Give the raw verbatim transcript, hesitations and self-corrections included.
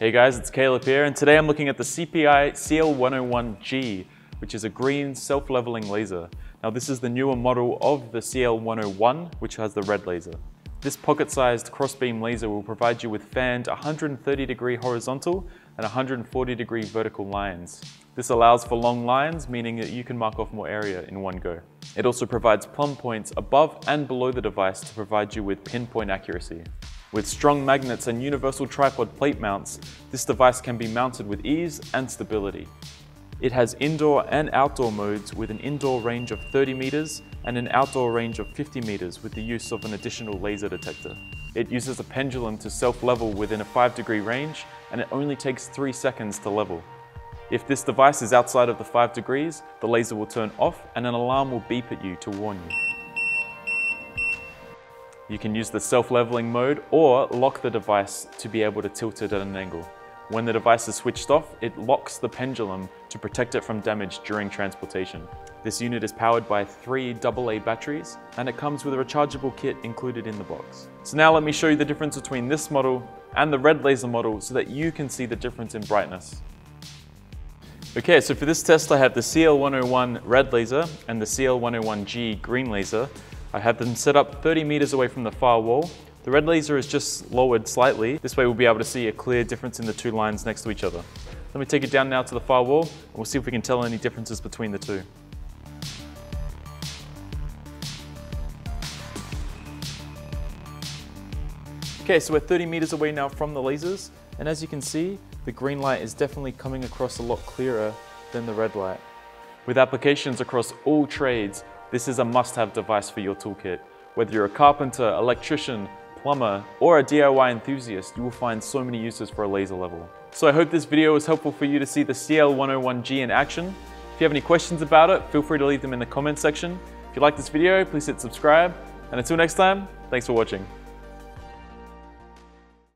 Hey guys, it's Caleb here, and today I'm looking at the C P I C L one oh one G, which is a green self-leveling laser. Now this is the newer model of the C L one oh one, which has the red laser. This pocket-sized cross-beam laser will provide you with fanned one hundred thirty degree horizontal and one hundred forty degree vertical lines. This allows for long lines, meaning that you can mark off more area in one go. It also provides plumb points above and below the device to provide you with pinpoint accuracy. With strong magnets and universal tripod plate mounts, this device can be mounted with ease and stability. It has indoor and outdoor modes with an indoor range of thirty meters and an outdoor range of fifty meters with the use of an additional laser detector. It uses a pendulum to self-level within a five degree range, and it only takes three seconds to level. If this device is outside of the five degrees, the laser will turn off and an alarm will beep at you to warn you. You can use the self-leveling mode or lock the device to be able to tilt it at an angle. When the device is switched off, it locks the pendulum to protect it from damage during transportation. This unit is powered by three double A batteries, and it comes with a rechargeable kit included in the box. So now let me show you the difference between this model and the red laser model so that you can see the difference in brightness. Okay, so for this test I have the C L one oh one red laser and the C L one oh one G green laser. I have them set up thirty meters away from the far wall. The red laser is just lowered slightly. This way we'll be able to see a clear difference in the two lines next to each other. Let me take it down now to the far wall, and we'll see if we can tell any differences between the two. Okay, so we're thirty meters away now from the lasers, and as you can see, the green light is definitely coming across a lot clearer than the red light. With applications across all trades, this is a must-have device for your toolkit. Whether you're a carpenter, electrician, plumber, or a D I Y enthusiast, you will find so many uses for a laser level. So I hope this video was helpful for you to see the C L one oh one G in action. If you have any questions about it, feel free to leave them in the comments section. If you like this video, please hit subscribe. And until next time, thanks for watching.